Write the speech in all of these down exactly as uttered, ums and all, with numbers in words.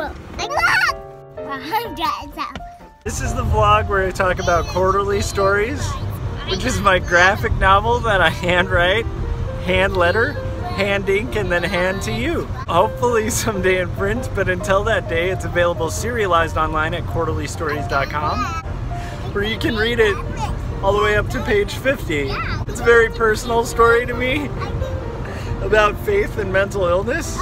Well, this is the vlog where I talk about Quarterly Stories, which is my graphic novel that I handwrite, hand letter, hand ink, and then hand to you. Hopefully someday in print, but until that day, it's available serialized online at quarterly stories dot com, where you can read it all the way up to page fifty. It's a very personal story to me about faith and mental illness.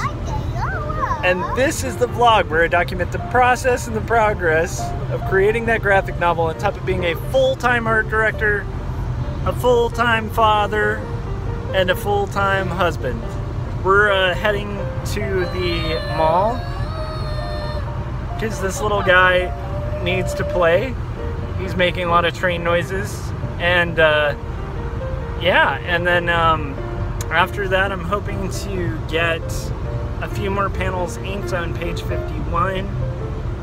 And this is the vlog where I document the process and the progress of creating that graphic novel on top of being a full-time art director, a full-time father, and a full-time husband. We're uh, heading to the mall because this little guy needs to play. He's making a lot of train noises. And uh, yeah, and then um, after that I'm hoping to get a few more panels inked on page fifty-one,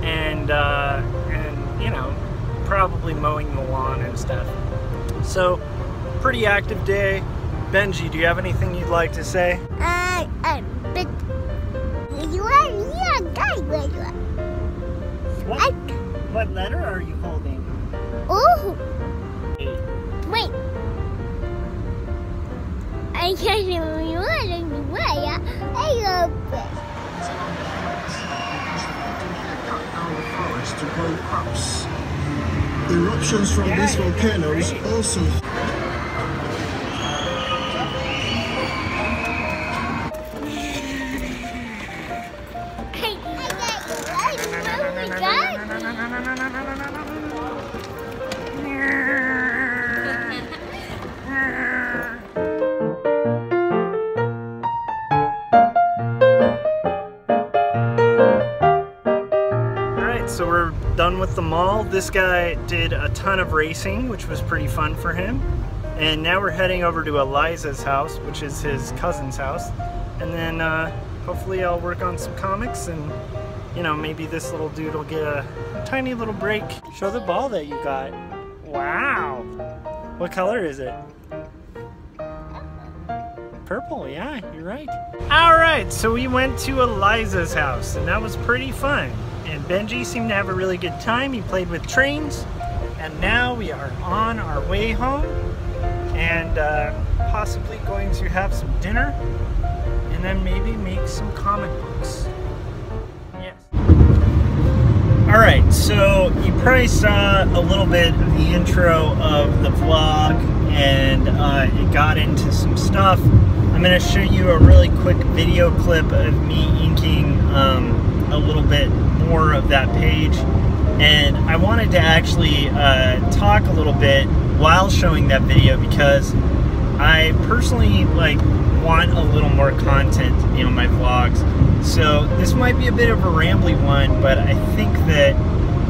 and uh, and you know, probably mowing the lawn and stuff. So, pretty active day. Benji, do you have anything you'd like to say? Uh, uh but you are a guy. What? I... What letter are you holding? Oh. Eight. Wait. I can't remember you are. I love. To grow crops. Eruptions from yeah, these volcanoes also. So we're done with the mall. This guy did a ton of racing, which was pretty fun for him. And now we're heading over to Eliza's house, which is his cousin's house. And then uh, hopefully I'll work on some comics, and you know, maybe this little dude will get a, a tiny little break. Show the ball that you got. Wow. What color is it? Purple, yeah, you're right. All right, so we went to Eliza's house, and that was pretty fun. And Benji seemed to have a really good time. He played with trains, and now we are on our way home, and uh, possibly going to have some dinner, and then maybe make some comic books. Yes. All right, so you probably saw a little bit of the intro of the vlog, and uh, it got into some stuff. I'm going to show you a really quick video clip of me inking um, a little bit more of that page, and I wanted to actually uh, talk a little bit while showing that video, because I personally like want a little more content in my vlogs. So this might be a bit of a rambly one, but I think that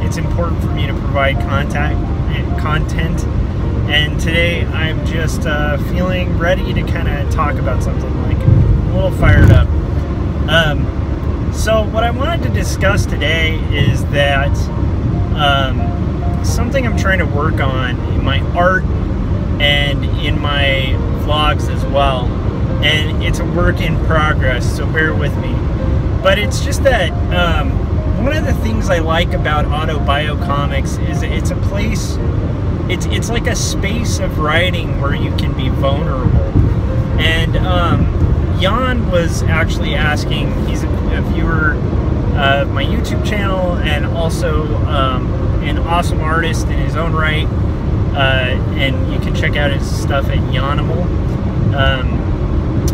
it's important for me to provide contact and content, and today I'm just uh, feeling ready to kind of talk about something, like a little fired up. Um, So what I wanted to discuss today is that um, something I'm trying to work on in my art and in my vlogs as well, and it's a work in progress, so bear with me. But it's just that um, one of the things I like about Autobio Comics is it's a place, it's, it's like a space of writing where you can be vulnerable. And um, Jan was actually asking, he's a a viewer of my YouTube channel, and also um, an awesome artist in his own right, uh, and you can check out his stuff at Yanimal, um,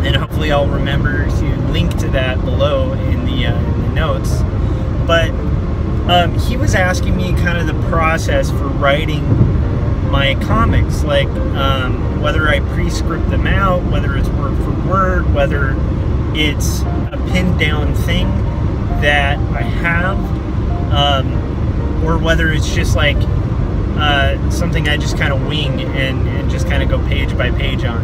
and hopefully I'll remember to link to that below in the, uh, in the notes. But um, he was asking me kind of the process for writing my comics, like um, whether I pre-script them out, whether it's word for word, whether it's a pinned down thing that I have, um, or whether it's just like uh, something I just kind of wing and, and just kind of go page by page on.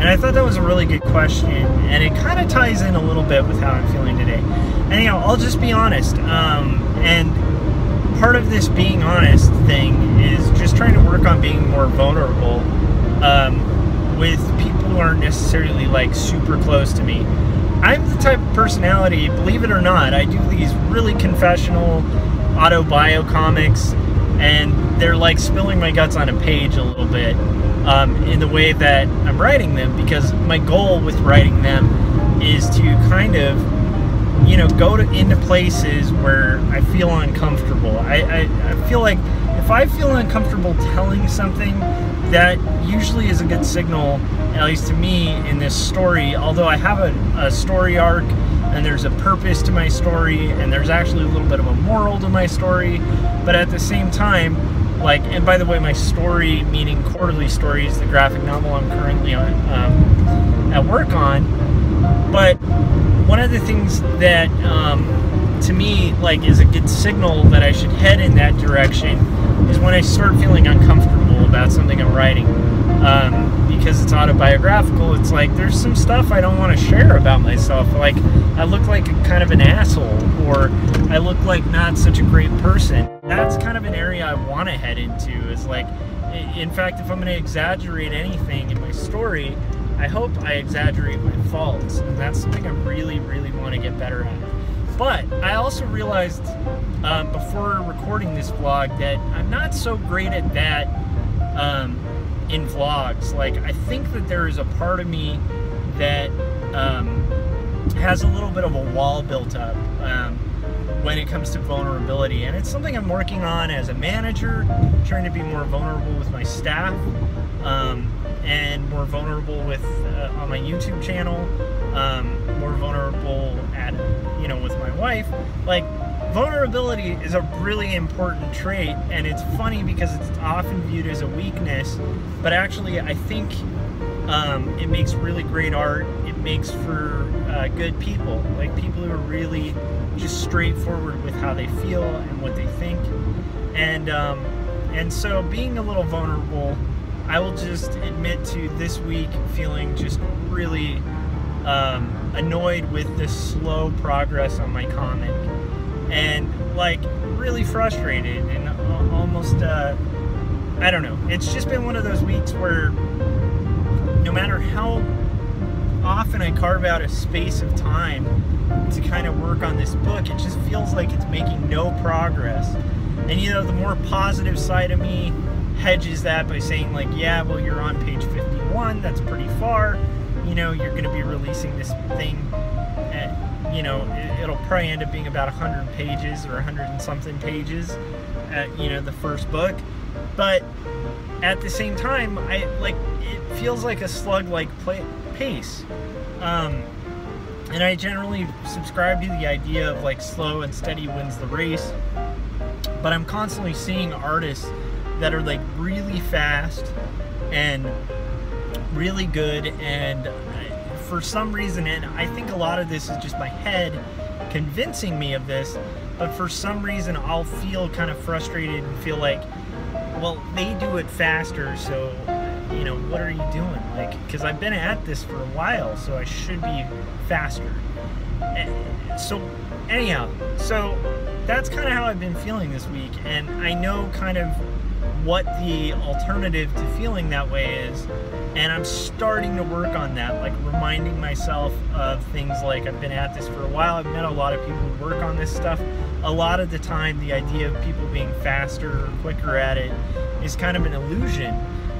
And I thought that was a really good question, and it kind of ties in a little bit with how I'm feeling today. And you know, I'll just be honest, um, and part of this being honest thing is just trying to work on being more vulnerable um, with people who aren't necessarily like super close to me. I'm the type of personality, believe it or not, I do these really confessional auto-bio comics, and they're like spilling my guts on a page a little bit um, in the way that I'm writing them, because my goal with writing them is to kind of, you know, go to, into places where I feel uncomfortable. I, I, I feel like if I feel uncomfortable telling something, that usually is a good signal, at least to me, in this story. Although I have a, a story arc, and there's a purpose to my story, and there's actually a little bit of a moral to my story, but at the same time, like, and by the way, my story, meaning Quarterly Stories, the graphic novel I'm currently on, um, at work on, but one of the things that, um, to me, like, is a good signal that I should head in that direction is when I start feeling uncomfortable about something I'm writing. Um, because it's autobiographical, it's like, there's some stuff I don't want to share about myself. Like, I look like a, kind of an asshole, or I look like not such a great person. That's kind of an area I want to head into, is like, in fact, if I'm going to exaggerate anything in my story, I hope I exaggerate my faults. And that's something I really, really want to get better at. But I also realized um, before recording this vlog that I'm not so great at that um, in vlogs. Like, I think that there is a part of me that um, has a little bit of a wall built up um, when it comes to vulnerability. And it's something I'm working on as a manager, trying to be more vulnerable with my staff um, and more vulnerable with uh, on my YouTube channel, um, more vulnerable at you know, with my wife. Like, vulnerability is a really important trait, and it's funny because it's often viewed as a weakness, but actually I think um, it makes really great art. It makes for uh, good people, like people who are really just straightforward with how they feel and what they think. And, um, and so being a little vulnerable, I will just admit to this week feeling just really um, annoyed with the slow progress on my comic, and like really frustrated and almost uh, I don't know, it's just been one of those weeks where no matter how often I carve out a space of time to kind of work on this book, it just feels like it's making no progress. And you know, the more positive side of me hedges that by saying like, yeah, well, you're on page fifty-one, that's pretty far. You know, you're going to be releasing this thing at, you know, it'll probably end up being about one hundred pages or one hundred and something pages at, you know, the first book. But at the same time, I like, it feels like a slug-like pace. Um, and I generally subscribe to the idea of like slow and steady wins the race. But I'm constantly seeing artists that are like really fast and really good, and for some reason, and I think a lot of this is just my head convincing me of this, but for some reason I'll feel kind of frustrated and feel like, well, they do it faster, so, you know, what are you doing? Like, because I've been at this for a while, so I should be faster. And so anyhow, so that's kind of how I've been feeling this week, and I know kind of what the alternative to feeling that way is, and I'm starting to work on that, like reminding myself of things like, I've been at this for a while, I've met a lot of people who work on this stuff. A lot of the time the idea of people being faster or quicker at it is kind of an illusion,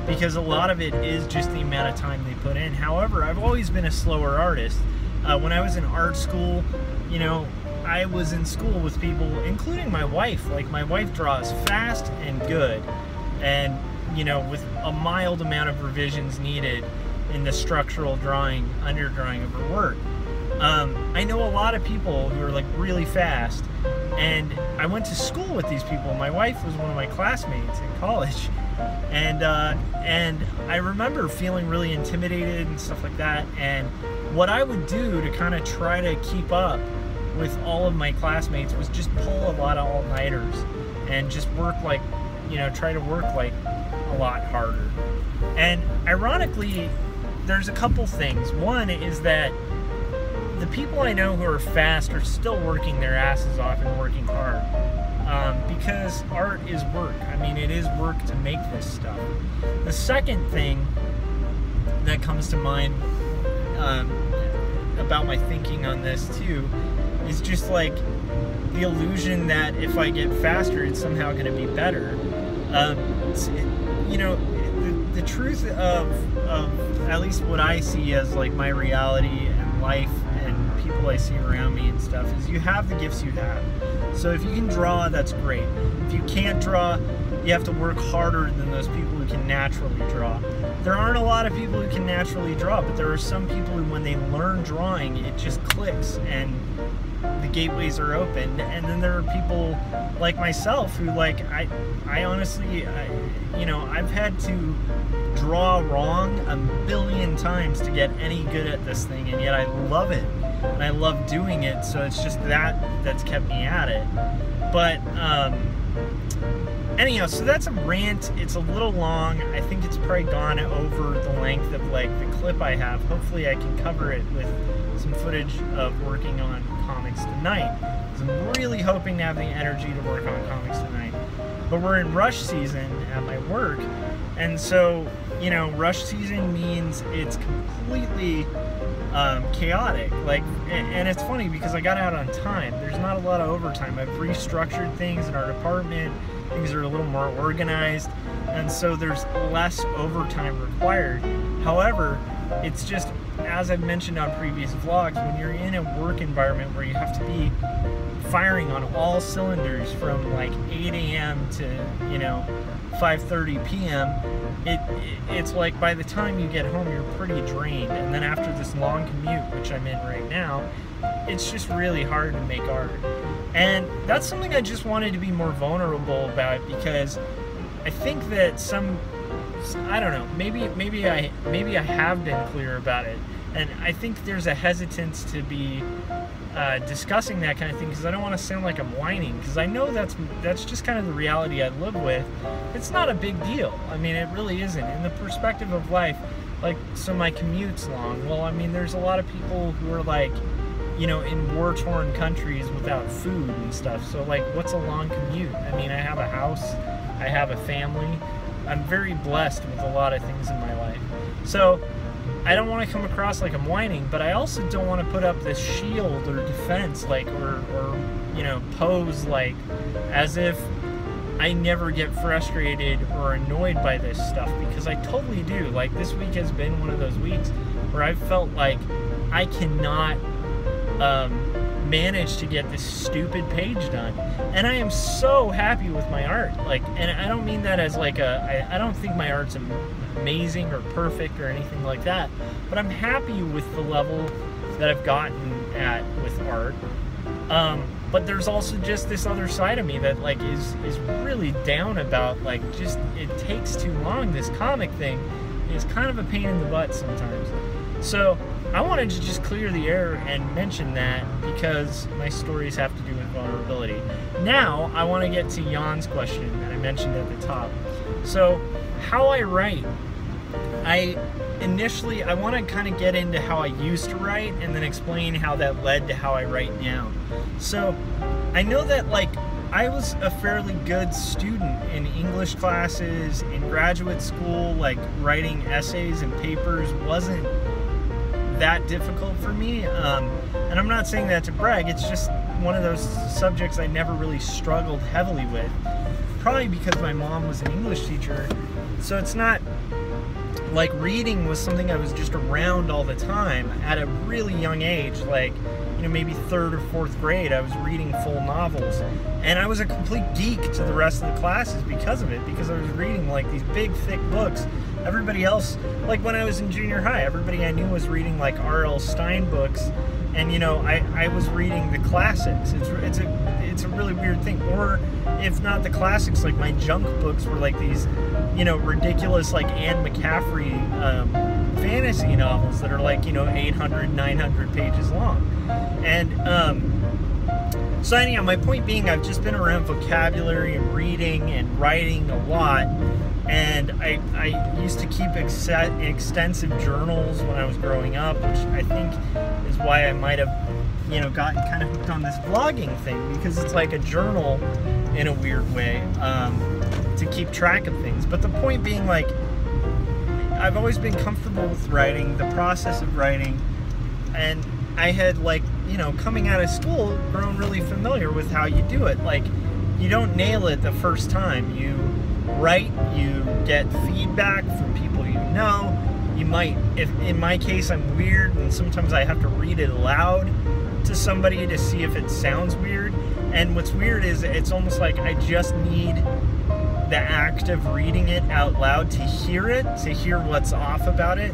because a lot of it is just the amount of time they put in. However, I've always been a slower artist. Uh, when I was in art school, you know, I was in school with people, including my wife. Like, my wife draws fast and good, and you know, with a mild amount of revisions needed in the structural drawing, underdrawing of her work. Um, I know a lot of people who are like really fast, and I went to school with these people. My wife was one of my classmates in college, and uh, and I remember feeling really intimidated and stuff like that. And what I would do to kind of try to keep up with all of my classmates was just pull a lot of all-nighters and just work like, you know, try to work like a lot harder. And ironically, there's a couple things. One is that the people I know who are fast are still working their asses off and working hard, um, because art is work. I mean, it is work to make this stuff. The second thing that comes to mind, um, about my thinking on this too, is just like the illusion that if I get faster, it's somehow going to be better. Um, it, you know, the, the truth of, of at least what I see as like my reality and life and people I see around me and stuff is you have the gifts you have. So if you can draw, that's great. If you can't draw, you have to work harder than those people who can naturally draw. There aren't a lot of people who can naturally draw, but there are some people who, when they learn drawing, it just clicks and the gateways are open. And then there are people like myself who, like, I, I honestly, I, you know, I've had to draw wrong a billion times to get any good at this thing, and yet I love it. And I love doing it, so it's just that that's kept me at it. But um, anyhow, so that's a rant. It's a little long. I think it's probably gone over the length of like the clip I have. Hopefully I can cover it with some footage of working on comics tonight, because I'm really hoping to have the energy to work on comics tonight. But we're in rush season at my work, and so, you know, rush season means it's completely Um, chaotic, like, and, and it's funny because I got out on time. There's not a lot of overtime. I've restructured things in our department. Things are a little more organized, and so there's less overtime required. However, it's just, as I've mentioned on previous vlogs, when you're in a work environment where you have to be firing on all cylinders from like eight A M to, you know, five thirty P M It, it's like by the time you get home, you're pretty drained, and then after this long commute, which I'm in right now, it's just really hard to make art. And that's something I just wanted to be more vulnerable about, because I think that some, I don't know, maybe maybe I maybe I have been clear about it, and I think there's a hesitance to be uh, discussing that kind of thing, because I don't want to sound like I'm whining, because I know that's that's just kind of the reality I live with. It's not a big deal. I mean, it really isn't. In the perspective of life, like, so my commute's long. Well, I mean, there's a lot of people who are, like, you know, in war-torn countries without food and stuff. So, like, what's a long commute? I mean, I have a house. I have a family. I'm very blessed with a lot of things in my life. So I don't want to come across like I'm whining, but I also don't want to put up this shield or defense, like, or, or you know, pose, like, as if I never get frustrated or annoyed by this stuff, because I totally do. Like, this week has been one of those weeks where I've felt like I cannot um, manage to get this stupid page done. And I am so happy with my art. Like, and I don't mean that as like a, I, I don't think my art's amazing or perfect or anything like that, but I'm happy with the level that I've gotten at with art. Um, But there's also just this other side of me that, like, is is really down about, like, just it takes too long. This comic thing is kind of a pain in the butt sometimes. So I wanted to just clear the air and mention that, because my stories have to do with vulnerability. Now I want to get to Jan's question that I mentioned at the top. So how I write. I initially, I want to kind of get into how I used to write and then explain how that led to how I write now. So I know that, like, I was a fairly good student in English classes, in graduate school. Like, writing essays and papers wasn't that difficult for me. Um, and I'm not saying that to brag, it's just one of those subjects I never really struggled heavily with. Probably because my mom was an English teacher, so it's not like reading was something I was just around all the time at a really young age. Like, you know, maybe third or fourth grade, I was reading full novels, and I was a complete geek to the rest of the classes because of it, because I was reading, like, these big thick books. Everybody else, like, when I was in junior high, everybody I knew was reading, like, R L Stein books, and, you know, I, I was reading the classics. It's, it's, a, it's a really weird thing. Or if not the classics, like, my junk books were, like, these, you know, ridiculous, like, Anne McCaffrey um, fantasy novels that are, like, you know, eight hundred, nine hundred pages long. And um, so anyhow, my point being, I've just been around vocabulary and reading and writing a lot. And I, I used to keep ex extensive journals when I was growing up, which I think is why I might have, you know, gotten kind of hooked on this vlogging thing, because it's like a journal in a weird way um, to keep track of things. But the point being, like, I've always been comfortable with writing, the process of writing, and I had, like, you know, coming out of school, grown really familiar with how you do it. Like, you don't nail it the first time. You write, you get feedback from people you know. You might, if in my case, I'm weird, and sometimes I have to read it aloud to somebody to see if it sounds weird. And what's weird is it's almost like I just need the act of reading it out loud to hear it, to hear what's off about it.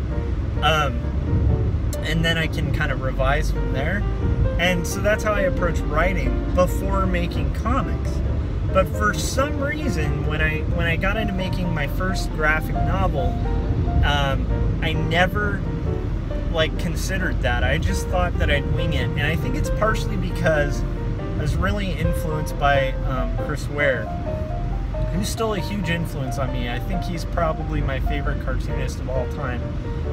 Um, and then I can kind of revise from there. And so that's how I approach writing before making comics. But for some reason, when I when I got into making my first graphic novel, um, I never like considered that. I just thought that I'd wing it. And I think it's partially because I was really influenced by um, Chris Ware, who's still a huge influence on me. I think he's probably my favorite cartoonist of all time.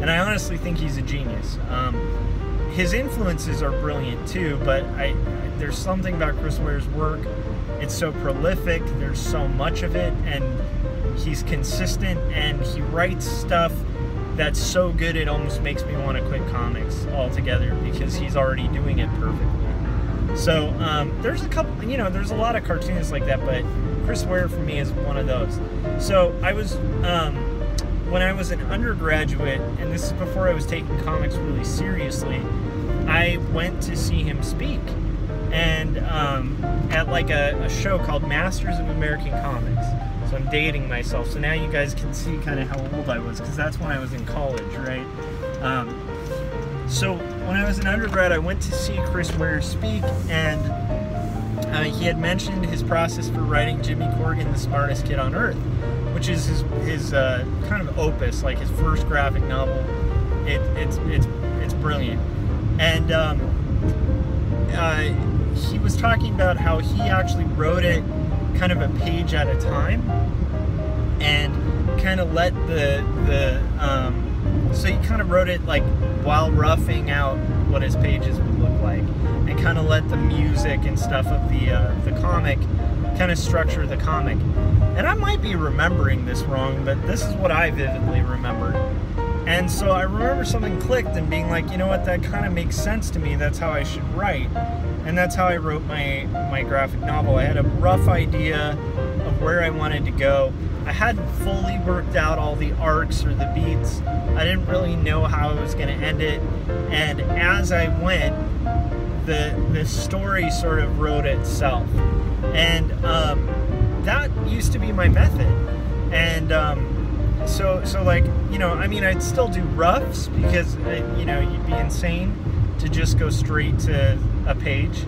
And I honestly think he's a genius. Um, his influences are brilliant too, but I, there's something about Chris Ware's work. It's so prolific, there's so much of it, and he's consistent, and he writes stuff that's so good it almost makes me want to quit comics altogether because he's already doing it perfectly. So um, there's a couple, you know, there's a lot of cartoonists like that, but Chris Ware for me is one of those. So I was, um, when I was an undergraduate, and this is before I was taking comics really seriously, I went to see him speak, and um, at like a, a show called Masters of American Comics. So I'm dating myself, so now you guys can see kind of how old I was, because that's when I was in college, right? Um, so when I was an undergrad, I went to see Chris Ware speak, and Uh, he had mentioned his process for writing Jimmy Corgan, The Smartest Kid on Earth, which is his, his uh, kind of opus, like his first graphic novel. It, it's it's it's brilliant. And um, uh, he was talking about how he actually wrote it kind of a page at a time, and kind of let the the um, so he kind of wrote it like while roughing out what his pages would look like, and kind of let the music and stuff of the uh, the comic kind of structure the comic. And I might be remembering this wrong, but this is what I vividly remember. And so I remember something clicked and being like, you know what, that kind of makes sense to me. That's how I should write. And that's how I wrote my, my graphic novel. I had a rough idea of where I wanted to go. I hadn't fully worked out all the arcs or the beats. I didn't really know how I was going to end it. And as I went, the the story sort of wrote itself. And um, that used to be my method. And um, so, so like, you know, I mean, I'd still do roughs because, uh, you know, you'd be insane to just go straight to a page.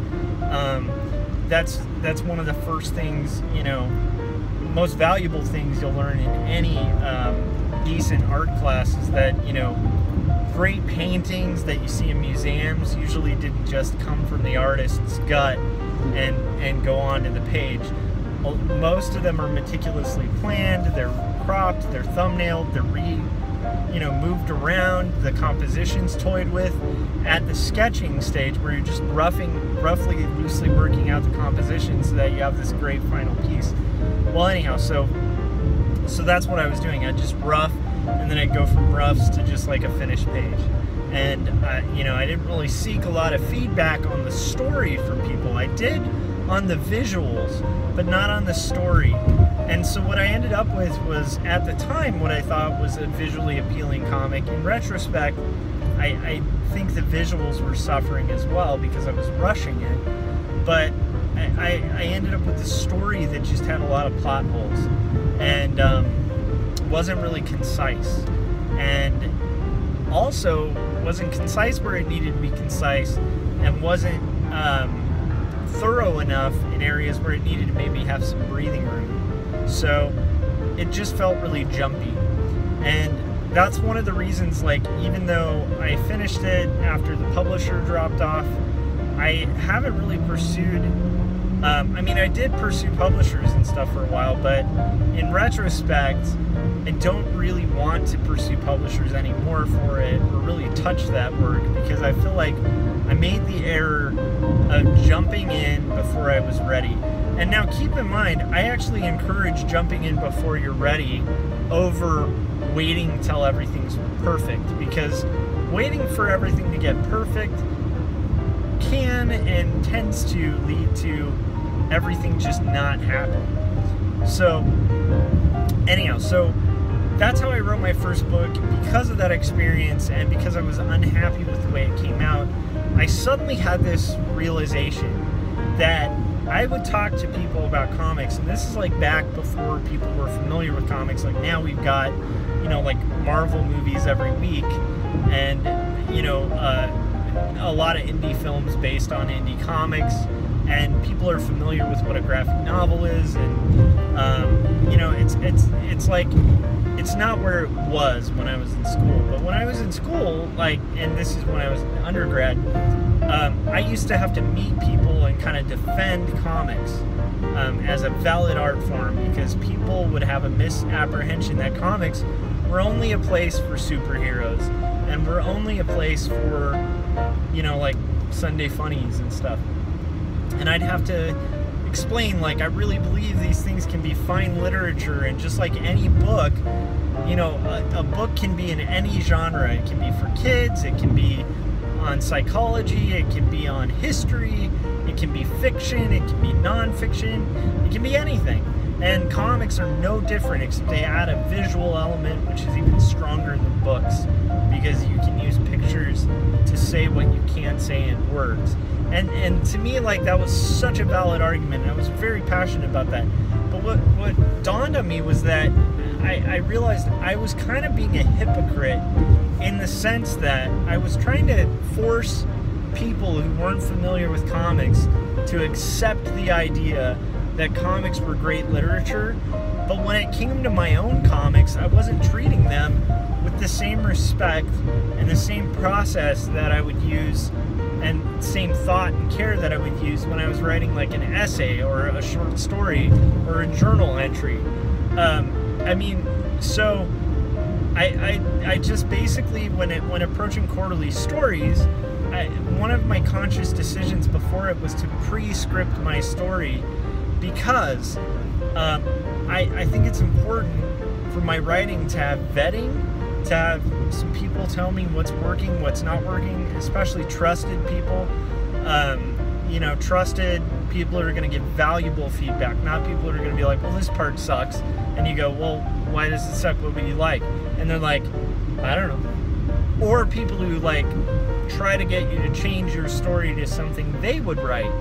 Um, that's, that's one of the first things, you know, most valuable things you'll learn in any um, decent art class is that, you know, great paintings that you see in museums usually didn't just come from the artist's gut and, and go onto the page. Most of them are meticulously planned, they're cropped, they're thumbnailed, they're re, you know, moved around, the composition's toyed with. At the sketching stage, where you're just roughing, roughly loosely working out the composition so that you have this great final piece. Well, anyhow, so so that's what I was doing. I'd just rough, and then I'd go from roughs to just like a finished page. And, uh, you know, I didn't really seek a lot of feedback on the story from people. I did on the visuals, but not on the story. And so what I ended up with was, at the time, what I thought was a visually appealing comic. In retrospect, I, I think the visuals were suffering as well because I was rushing it. But I, I ended up with a story that just had a lot of plot holes and um, wasn't really concise, and also wasn't concise where it needed to be concise, and wasn't um, thorough enough in areas where it needed to maybe have some breathing room. So it just felt really jumpy. And that's one of the reasons, like, even though I finished it after the publisher dropped off, I haven't really pursued. Um, I mean, I did pursue publishers and stuff for a while, but in retrospect, I don't really want to pursue publishers anymore for it, or really touch that work, because I feel like I made the error of jumping in before I was ready. And now keep in mind, I actually encourage jumping in before you're ready over waiting till everything's perfect, because waiting for everything to get perfect them and tends to lead to everything just not happening. So anyhow, so that's how I wrote my first book. Because of that experience and because I was unhappy with the way it came out, I suddenly had this realization that I would talk to people about comics, and this is like back before people were familiar with comics. Like now we've got, you know, like Marvel movies every week, and you know, uh, a lot of indie films based on indie comics, and people are familiar with what a graphic novel is, and um, you know, it's it's it's like it's not where it was when I was in school. But when I was in school, like, and this is when I was an undergrad, um, I used to have to meet people and kind of defend comics um, as a valid art form, because people would have a misapprehension that comics were only a place for superheroes, and were only a place for, you know, like Sunday funnies and stuff. And I'd have to explain, like, I really believe these things can be fine literature, and just like any book, you know, a, a book can be in any genre. It can be for kids, it can be on psychology, it can be on history, it can be fiction, it can be non-fiction, it can be anything. And comics are no different, except they add a visual element, which is even stronger than books, because you can use pictures to say what you can't say in words. And and to me, like, that was such a valid argument, and I was very passionate about that. But what, what dawned on me was that I, I realized I was kind of being a hypocrite, in the sense that I was trying to force people who weren't familiar with comics to accept the idea that comics were great literature. But when it came to my own comics, I wasn't treating them with the same respect and the same process that I would use, and same thought and care that I would use when I was writing like an essay or a short story or a journal entry. Um, I mean, so I, I I just basically, when it when approaching Quarterly Stories, I, one of my conscious decisions before it was to pre-script my story, because um, I, I think it's important for my writing to have vetting, to have some people tell me what's working, what's not working, especially trusted people. Um, you know, trusted people are going to give valuable feedback, not people who are going to be like, well, this part sucks. And you go, well, why does it suck? What would you like? And they're like, I don't know. Or people who like try to get you to change your story to something they would write,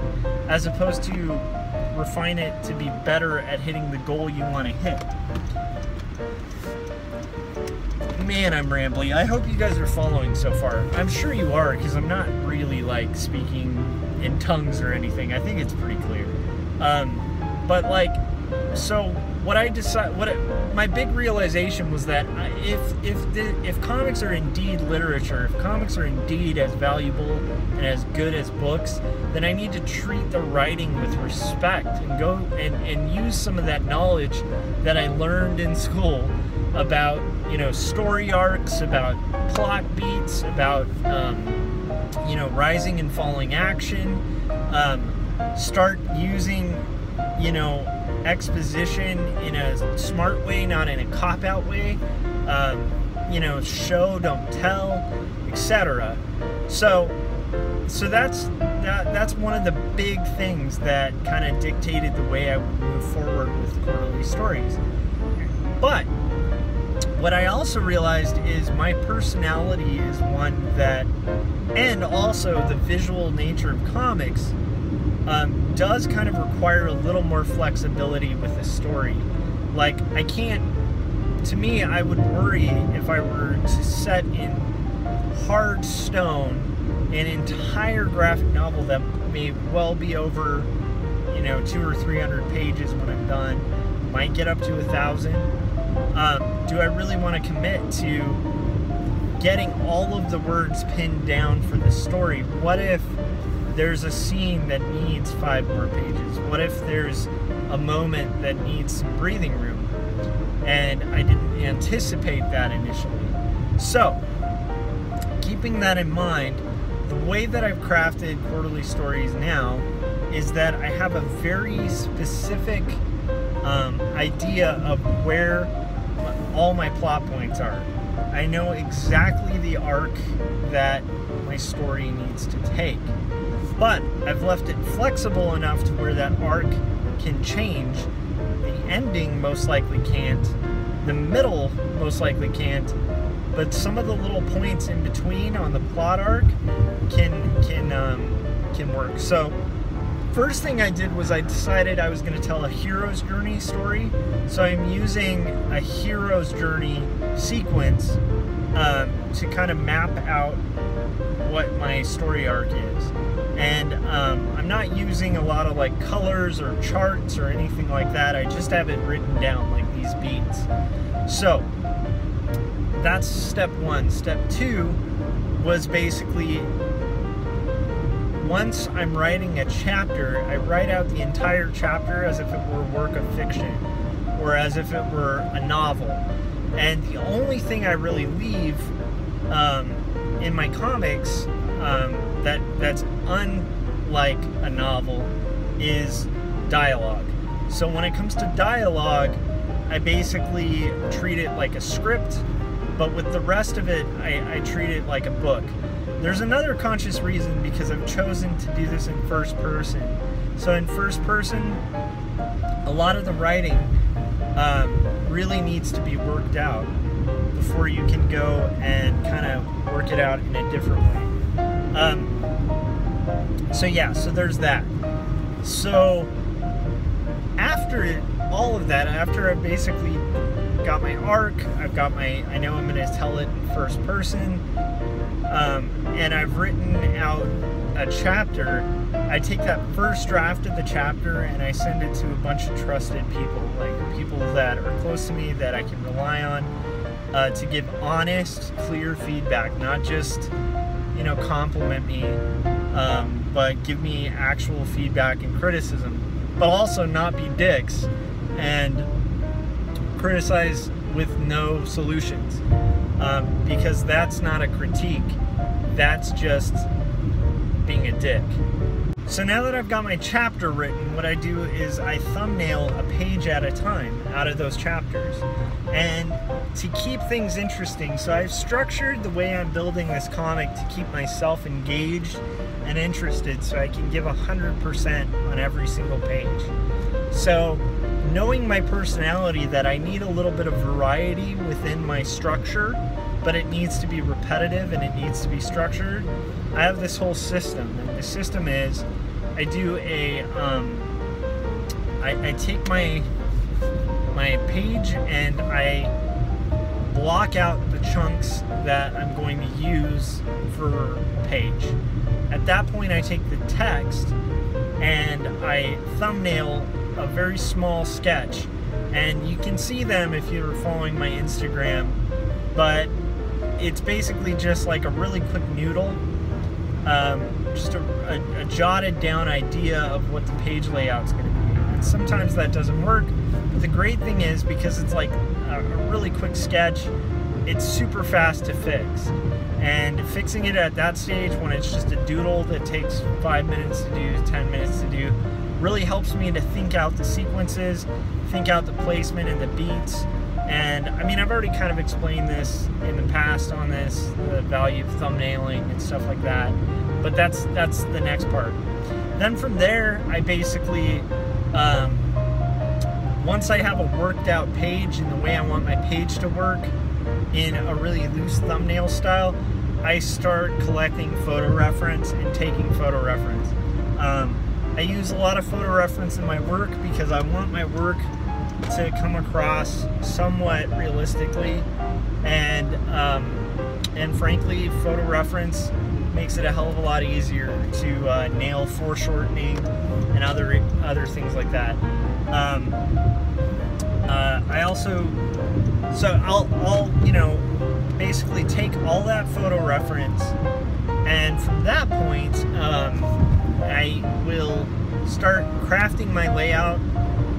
as opposed to refine it to be better at hitting the goal you want to hit. Man, I'm rambling. I hope you guys are following so far. I'm sure you are, because I'm not really like speaking in tongues or anything. I think it's pretty clear. Um, but like, so what I decided, what it, my big realization was that if if the, if comics are indeed literature, if comics are indeed as valuable and as good as books, then I need to treat the writing with respect, and go and and use some of that knowledge that I learned in school about, you know, story arcs, about plot beats, about, um, you know, rising and falling action, um, start using, you know, exposition in a smart way, not in a cop-out way, um, you know, show, don't tell, et cetera. So, so that's, that, that's one of the big things that kind of dictated the way I would move forward with Quarterly Stories. But what I also realized is my personality is one that, and also the visual nature of comics, um, does kind of require a little more flexibility with a story. Like, I can't, to me, I would worry if I were to set in hard stone an entire graphic novel that may well be over, you know, two or three hundred pages when I'm done, might get up to a thousand. Um, do I really want to commit to getting all of the words pinned down for the story? What if there's a scene that needs five more pages? What if there's a moment that needs some breathing room? And I didn't anticipate that initially. So, keeping that in mind, the way that I've crafted Quarterly Stories now is that I have a very specific um, idea of where all my plot points are. I know exactly the arc that my my story needs to take. But I've left it flexible enough to where that arc can change. The ending most likely can't. The middle most likely can't. But some of the little points in between on the plot arc can can um, can work. So first thing I did was I decided I was going to tell a hero's journey story. So I'm using a hero's journey sequence um, to kind of map out what my story arc is. And um, I'm not using a lot of like colors or charts or anything like that. I just have it written down like these beats. So that's step one. Step two was basically, once I'm writing a chapter, I write out the entire chapter as if it were a work of fiction or as if it were a novel. And the only thing I really leave um, in my comics um, that that's unlike a novel is dialogue. So when it comes to dialogue, I basically treat it like a script. But with the rest of it, I, I treat it like a book. There's another conscious reason, because I've chosen to do this in first person. So in first person, a lot of the writing um, really needs to be worked out before you can go and kind of work it out in a different way. Um, so yeah, so there's that. So after all of that, after I basically got my arc, I've got my, I know I'm going to tell it in first person, um, and I've written out a chapter, I take that first draft of the chapter and I send it to a bunch of trusted people, like people that are close to me that I can rely on uh, to give honest, clear feedback, not just, you know, compliment me, um, but give me actual feedback and criticism, but also not be dicks and criticize with no solutions, um, because that's not a critique, that's just being a dick. So now that I've got my chapter written, what I do is I thumbnail a page at a time out of those chapters, and to keep things interesting, so I've structured the way I'm building this comic to keep myself engaged and interested so I can give one hundred percent on every single page. So knowing my personality, that I need a little bit of variety within my structure, but it needs to be repetitive and it needs to be structured, I have this whole system. And the system is, I do a, um, I, I take my, my page and I block out the chunks that I'm going to use for page. At that point, I take the text and I thumbnail a very small sketch, and you can see them if you're following my Instagram, but it's basically just like a really quick noodle, um, just a, a, a jotted down idea of what the page layout's going to be. And sometimes that doesn't work, but the great thing is, because it's like a, a really quick sketch, it's super fast to fix, and fixing it at that stage when it's just a doodle that takes five minutes to do, ten minutes to do, really helps me to think out the sequences, think out the placement and the beats. And I mean, I've already kind of explained this in the past on this, the value of thumbnailing and stuff like that, but that's that's the next part. Then from there, I basically, um, once I have a worked out page and the way I want my page to work in a really loose thumbnail style, I start collecting photo reference and taking photo reference. Um, I use a lot of photo reference in my work because I want my work to come across somewhat realistically, and um, and frankly, photo reference makes it a hell of a lot easier to uh, nail foreshortening and other other things like that. Um, uh, I also, so I'll, I'll you know basically take all that photo reference, and from that point, Um, I will start crafting my layout.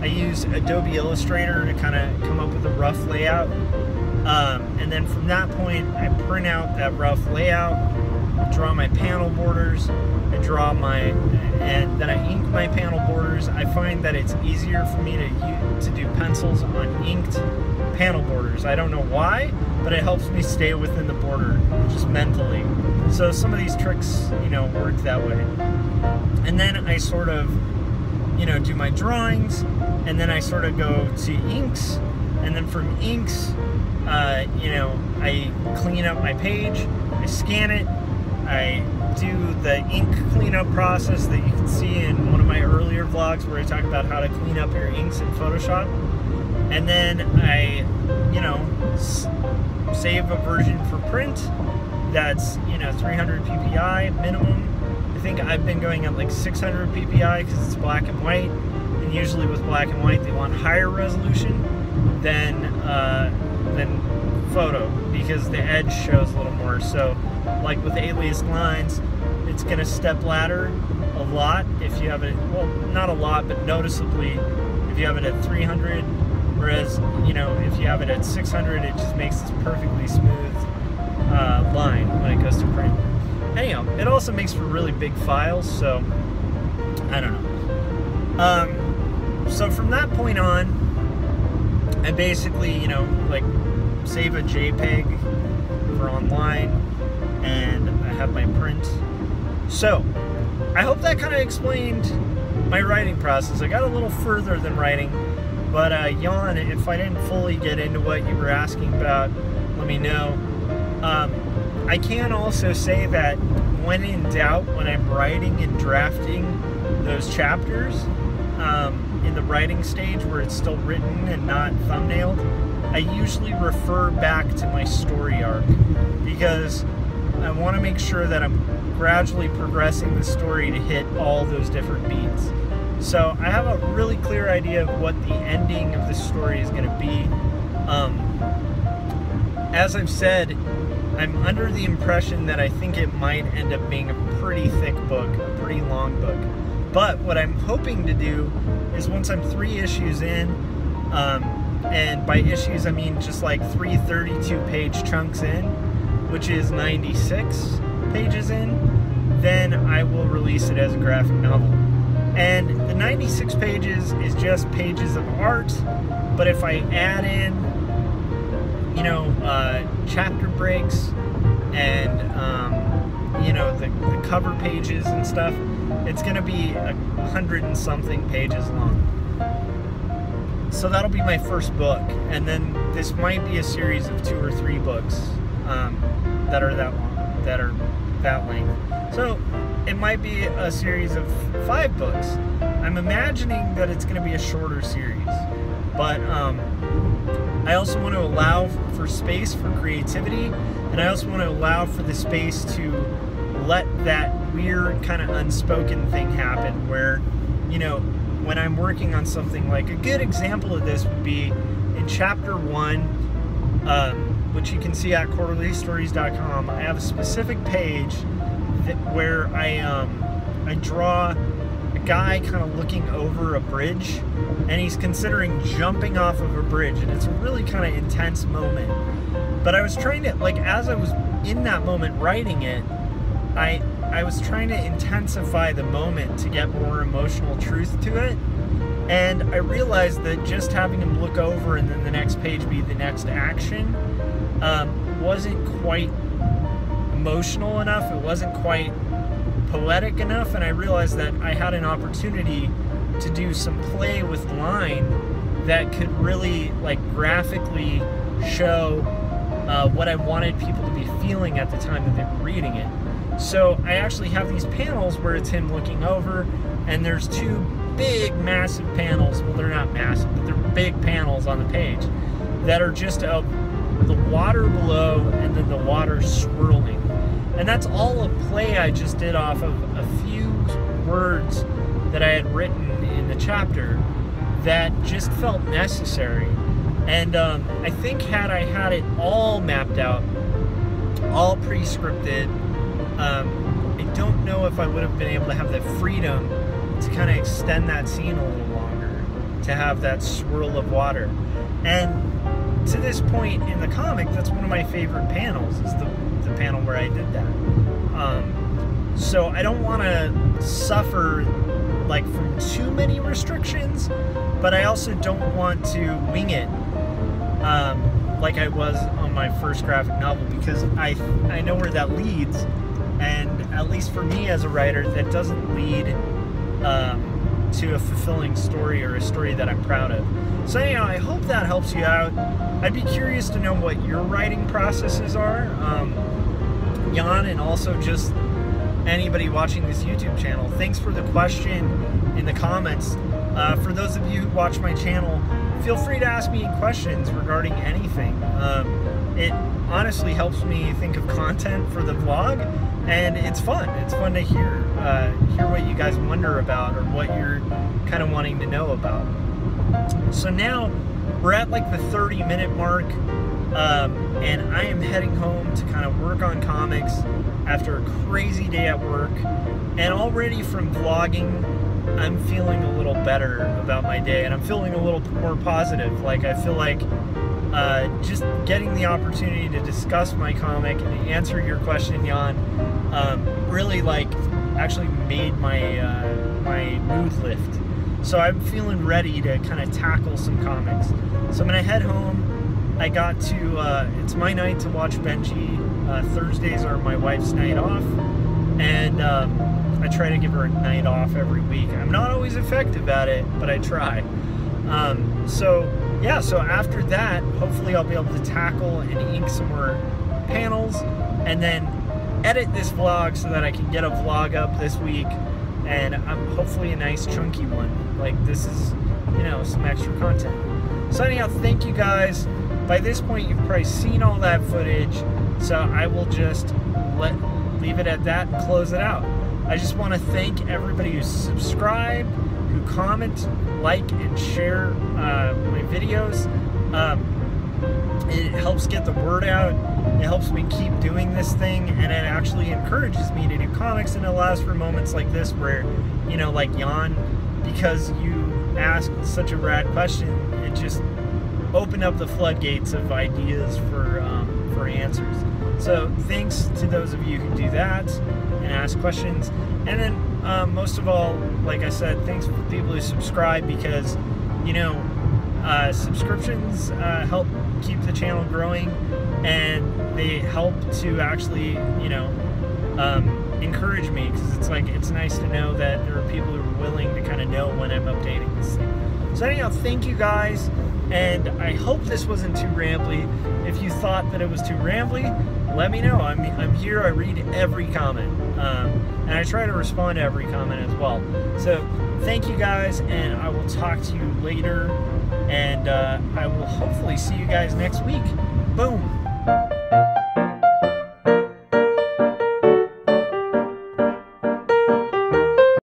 I use Adobe Illustrator to kind of come up with a rough layout. Um, and then from that point, I print out that rough layout, draw my panel borders, I draw my, and then I ink my panel borders. I find that it's easier for me to, to do pencils on inked panel borders. I don't know why, but it helps me stay within the border just mentally. So some of these tricks, you know, work that way. And then I sort of, you know, do my drawings, and then I sort of go to inks, and then from inks, uh, you know, I clean up my page, I scan it, I do the ink cleanup process that you can see in one of my earlier vlogs where I talk about how to clean up your inks in Photoshop. And then I, you know, s save a version for print that's, you know, three hundred P P I minimum. I think I've been going at like six hundred P P I because it's black and white, and usually with black and white they want higher resolution than, uh, than photo because the edge shows a little more. So like with alias lines, it's going to step ladder a lot if you have it, well, not a lot, but noticeably if you have it at three hundred, whereas, you know, if you have it at six hundred, it just makes this perfectly smooth uh, line when it goes to print. Anyhow, it also makes for really big files, so I don't know. Um, so from that point on, I basically, you know, like save a JPEG for online, and I have my print. So I hope that kind of explained my writing process. I got a little further than writing, but uh, yawn if I didn't fully get into what you were asking about, let me know. Um, I can also say that when in doubt, when I'm writing and drafting those chapters, um, in the writing stage where it's still written and not thumbnailed, I usually refer back to my story arc because I want to make sure that I'm gradually progressing the story to hit all those different beats. So I have a really clear idea of what the ending of the story is going to be. Um, as I've said, I'm under the impression that I think it might end up being a pretty thick book, a pretty long book. But what I'm hoping to do is once I'm three issues in, um, and by issues I mean just like three thirty-two page chunks in, which is ninety-six pages in, then I will release it as a graphic novel. And the ninety-six pages is just pages of art, but if I add in, you know, uh, chapter breaks and, um, you know, the, the cover pages and stuff, it's going to be a hundred and something pages long. So that'll be my first book, and then this might be a series of two or three books. Um, that are that long, that are that length. So it might be a series of five books. I'm imagining that it's going to be a shorter series, but um, I also want to allow for space for creativity, and I also want to allow for the space to let that weird kind of unspoken thing happen where, you know, when I'm working on something, like a good example of this would be in chapter one, um, which you can see at quarterly stories dot com. I have a specific page that, where I um, I draw a guy kind of looking over a bridge, and he's considering jumping off of a bridge, and it's a really kind of intense moment. But I was trying to, like, as I was in that moment writing it, I I was trying to intensify the moment to get more emotional truth to it. And I realized that just having him look over and then the next page be the next action um, wasn't quite emotional enough. It wasn't quite poetic enough. And I realized that I had an opportunity to do some play with line that could really, like, graphically show uh, what I wanted people to be feeling at the time that they were reading it. So I actually have these panels where it's him looking over, and there's two big massive panels, well, they're not massive, but they're big panels on the page that are just of the water below and then the water swirling. And that's all a play I just did off of a few words that I had written in the chapter that just felt necessary. And um, I think had I had it all mapped out, all pre-scripted, um, I don't know if I would have been able to have that freedom to kind of extend that scene a little longer, to have that swirl of water. And to this point in the comic, that's one of my favorite panels, is the, the panel where I did that. Um, so I don't want to suffer, like, from too many restrictions, but I also don't want to wing it um, like I was on my first graphic novel, because I, I know where that leads, And at least for me as a writer, that doesn't lead um, to a fulfilling story or a story that I'm proud of. So you know, I hope that helps you out. I'd be curious to know what your writing processes are, um, Jan, and also just anybody watching this YouTube channel. Thanks for the question in the comments. Uh, for those of you who watch my channel, feel free to ask me questions regarding anything. Um, it honestly helps me think of content for the vlog, and it's fun. It's fun to hear uh, hear what you guys wonder about or what you're kind of wanting to know about. So now we're at like the thirty minute mark, um, and I am heading home to kind of work on comics after a crazy day at work. And already from vlogging, I'm feeling a little better about my day, and I'm feeling a little more positive. Like, I feel like uh, just getting the opportunity to discuss my comic and answer your question, Jan, um, really like actually made my uh, my mood lift. So I'm feeling ready to kind of tackle some comics. So I'm gonna head home. I got to, uh, it's my night to watch Benji. Uh, Thursdays are my wife's night off, and um, I try to give her a night off every week. I'm not always effective at it, but I try. Um, so yeah, so after that, hopefully I'll be able to tackle and ink some more panels, and then edit this vlog so that I can get a vlog up this week. And I'm hopefully a nice chunky one. Like, this is, you know, some extra content. So anyhow, thank you guys. By this point, you've probably seen all that footage, so I will just let leave it at that and close it out. I just want to thank everybody who's subscribed, who comment, like, and share uh, my videos. Um, it helps get the word out. It helps me keep doing this thing, and it actually encourages me to do comics, and it allows for moments like this where, you know, like Jan, because you asked such a rad question, it just opened up the floodgates of ideas for, um, for answers. So thanks to those of you who do that and ask questions. And then um, most of all, like I said, thanks for people who subscribe, because, you know, uh, subscriptions uh, help keep the channel growing, and they help to actually, you know, um, encourage me, because it's like, it's nice to know that there are people who are willing to kind of know when I'm updating this thing. So anyhow, thank you guys, and I hope this wasn't too rambly. If you thought that it was too rambly, let me know. I'm, I'm here, I read every comment, um, and I try to respond to every comment as well. So thank you guys, and I will talk to you later, and uh, I will hopefully see you guys next week. Boom.